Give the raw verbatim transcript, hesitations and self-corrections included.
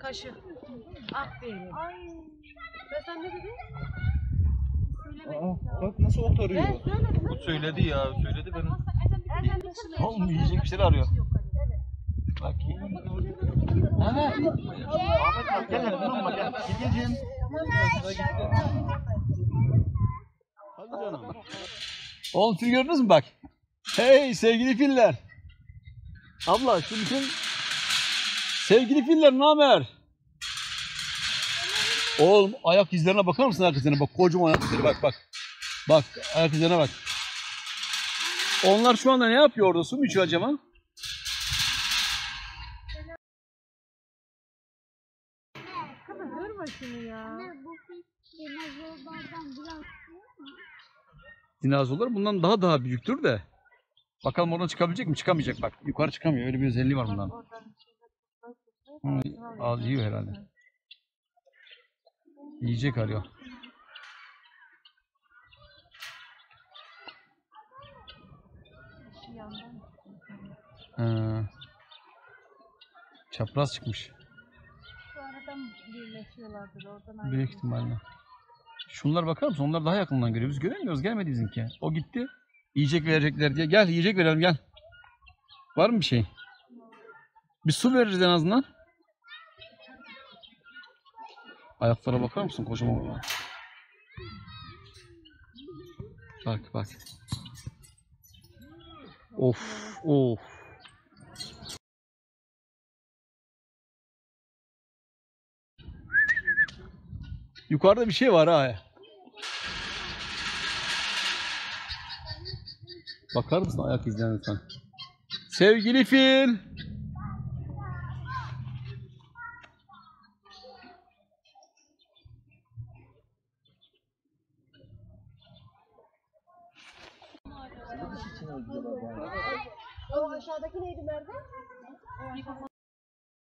Kaşı. Ah benim. Ay. Ben sen ne dedin? Söylemedim. Bak nasıl otarıyor. Ben söyledim. O söyledi ya. Söyledi benim. Olmayacak bir şeyler arıyor. Bak. Evet. Ahmet gel lan durma gel. Gideceğim. Hadi canım. Oğlum fil gördünüz mü bak? Hey sevgili filler. Abla şu bütün sevgili filler ne haber? Oğlum ayak izlerine bakar mısın ayak izlerine? Bak kocaman ayak izleri bak bak. Bak ayak izlerine bak. Onlar şu anda ne yapıyor orada? Su mu içiyor acaba? Dinozorlar bundan daha daha büyüktür de. Bakalım oradan çıkabilecek mi? Çıkamayacak bak. Yukarı çıkamıyor. Öyle bir özelliği var bundan. Hmm, ağzı yiyor herhalde. Yiyecek arıyor. Ha. Çapraz çıkmış. Şu aradan birleşiyorlardır. Oradan büyük ihtimalle. Şunlar bakar mısın? Onlar daha yakından görüyoruz. Göremiyoruz. Gelmedi bizimki. O gitti. Yiyecek verecekler diye. Gel yiyecek verelim gel. Var mı bir şey? Bir su veririz en azından. Ayaklara bakar mısın kocaman? Bak bak. Of of. Yukarıda bir şey var ha. Bakar mısın ayak izleyen insan? Sevgili fil. O aşağıdaki neydi nerede?